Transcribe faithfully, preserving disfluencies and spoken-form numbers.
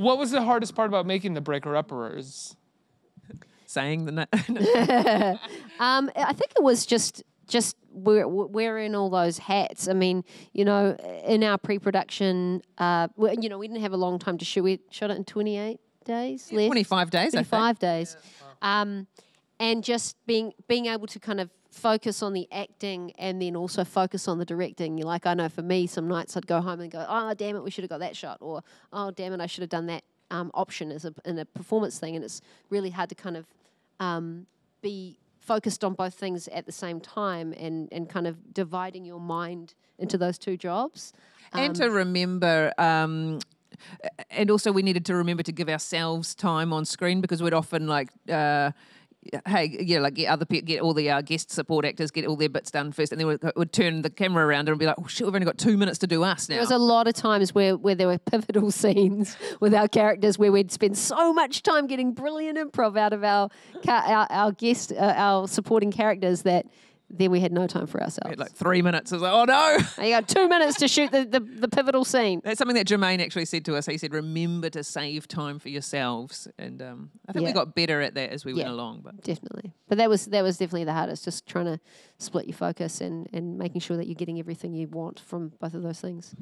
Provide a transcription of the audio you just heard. What was the hardest part about making The Breaker Upperers? Saying the um, I think it was just just we're wearing all those hats. I mean, you know, in our pre-production, uh, you know, we didn't have a long time to shoot. We shot it in twenty-eight days, yeah, less, twenty-five days, twenty-five I think. days, yeah. um, and just being being able to kind of focus on the acting and then also focus on the directing. Like, I know for me, some nights I'd go home and go, oh, damn it, we should have got that shot, or oh, damn it, I should have done that um, option as a, in a performance thing. And it's really hard to kind of um, be focused on both things at the same time and, and kind of dividing your mind into those two jobs. Um, and to remember... Um And also we needed to remember to give ourselves time on screen, because we'd often like, uh, hey, yeah, like get other people, get all the uh, guest support actors, get all their bits done first, and then we'd, we'd turn the camera around and be like, oh shit, we've only got two minutes to do us now. There was a lot of times where, where there were pivotal scenes with our characters where we'd spend so much time getting brilliant improv out of our, our, our guest, uh, our supporting characters that... Then we had no time for ourselves. We had like three minutes. I was like, oh no. You got two minutes to shoot the, the, the pivotal scene. That's something that Jermaine actually said to us. He said, remember to save time for yourselves. And um, I think yeah. we got better at that as we yeah, went along. But definitely. But that was that was definitely the hardest, just trying to split your focus and, and making sure that you're getting everything you want from both of those things.